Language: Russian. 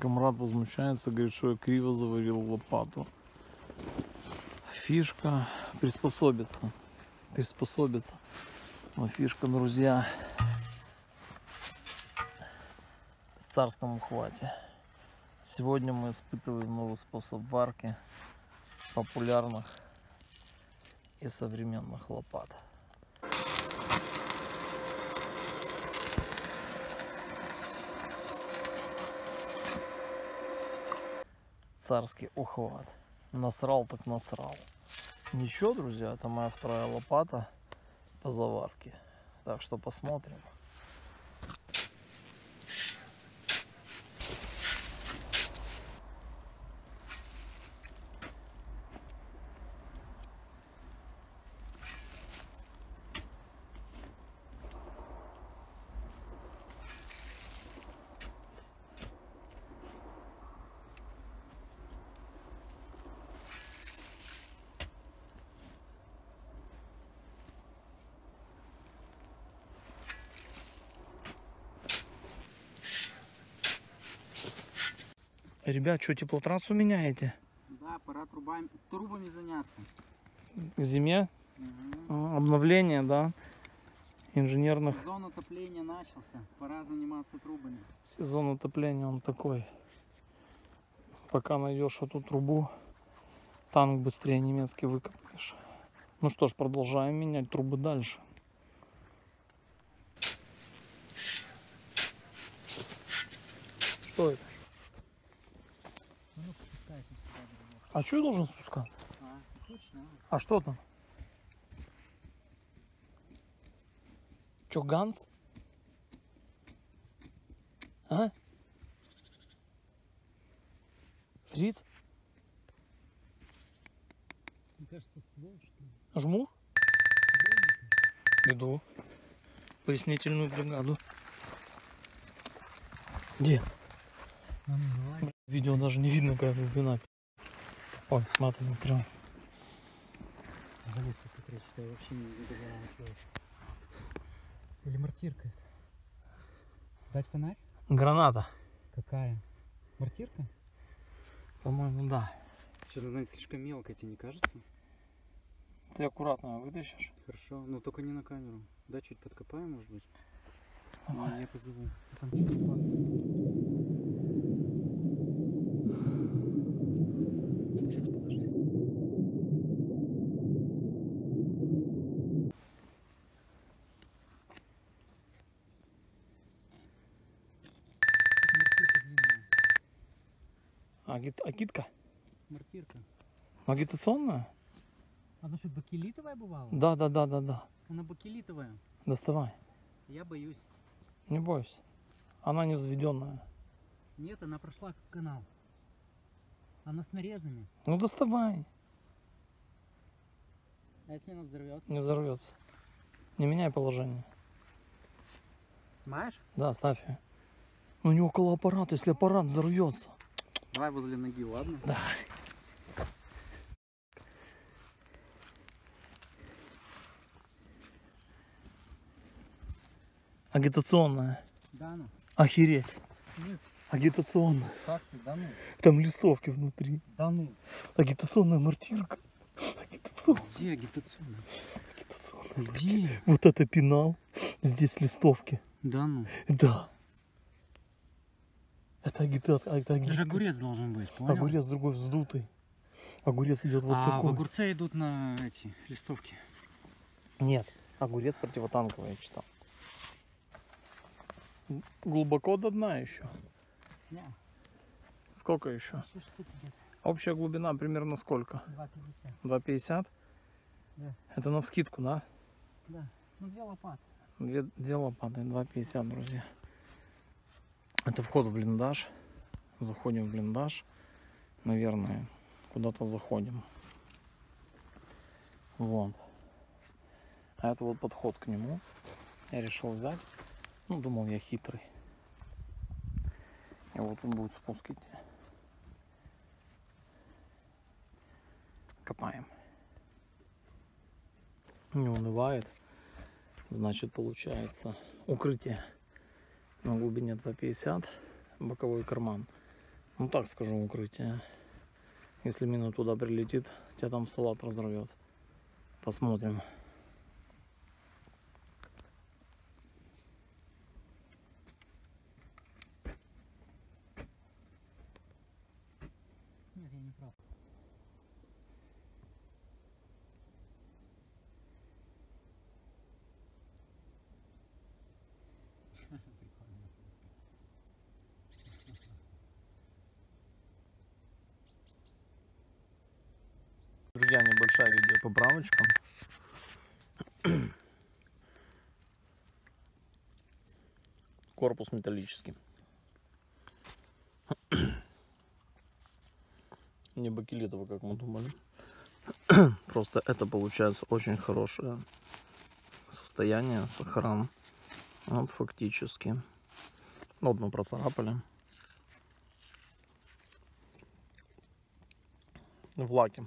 Камрад возмущается, говорит, что я криво заварил лопату. Фишка приспособится. Приспособится. Но фишка, друзья, в царском ухвате. Сегодня мы испытываем новый способ варки популярных и современных лопат. Царский ухват. Насрал так насрал. Ничего, друзья, это моя вторая лопата по заварке. Так что посмотрим. Ребят, что, теплотрассу меняете? Да, пора трубами заняться. К зиме? Угу. Обновление, да? Инженерных. Сезон отопления начался, пора заниматься трубами. Сезон отопления он такой. Пока найдешь эту трубу, танк быстрее немецкий выкопаешь. Ну что ж, продолжаем менять трубы дальше. Что это? А что я должен спускаться? А что там? Чё, Ганс? А? Фриц? Мне кажется, ствол, что ли? Жмур? Иду. Пояснительную бригаду. Где? Видео даже не видно, какая глубина. Ой, маты затрял. Залез посмотреть, что я вообще не забегаю. Или мортирка это? Дать фонарь? Граната. Какая? Мортирка? По-моему, да. Что-то она слишком мелкая, тебе не кажется? Ты аккуратно вытащишь. Хорошо, но только не на камеру. Да, чуть подкопаем, может быть? Давай. Я позову. Агитка? Мортирка. Агитационная? Она что, бакелитовая бывала? Да. Она бакелитовая. Доставай. Я боюсь. Не бойся. Она не взведенная. Нет, она прошла канал. Она с нарезами. Ну доставай. А если она взорвется? Не взорвется. Не меняй положение. Снимаешь? Да, ставь ее. Но не около аппарата, если аппарат взорвется. Давай возле ноги, ладно? Да. Агитационная. Да, ну. Охереть. Смысл? Агитационная. Как ты, да ну? Там листовки внутри. Да ну. Агитационная мортирка. Агитационная. Где агитационная? Агитационная. Где? Вот это пенал. Здесь листовки. Да ну. Да. Это агитация. Это же огурец должен быть, понял? Огурец другой вздутый. Огурец идет вот такой. А в огурце идут на эти листовки? Нет, огурец противотанковый, я читал. Глубоко до дна еще? Да. Сколько еще? Общая глубина примерно сколько? 2,50. 2,50? Да. Это навскидку, да? Да. Ну, две лопаты. Две лопаты, 2,50, друзья. Это вход в блиндаж. Заходим в блиндаж. Наверное, куда-то заходим. Вот. А это вот подход к нему. Я решил взять. Ну, думал, я хитрый. И вот он будет спуск идти. Копаем. Не унывает. Значит, получается укрытие. На глубине 2,50, боковой карман Ну так скажу, укрытие. Если мина туда прилетит, тебя там салат разорвет. Посмотрим. Нет, я не прав. Друзья, небольшая видеопоправочка. Корпус металлический. Не бакелитово, как мы думали. Просто это получается очень хорошее состояние, сохран. Вот фактически. Одну процарапали. В лаке.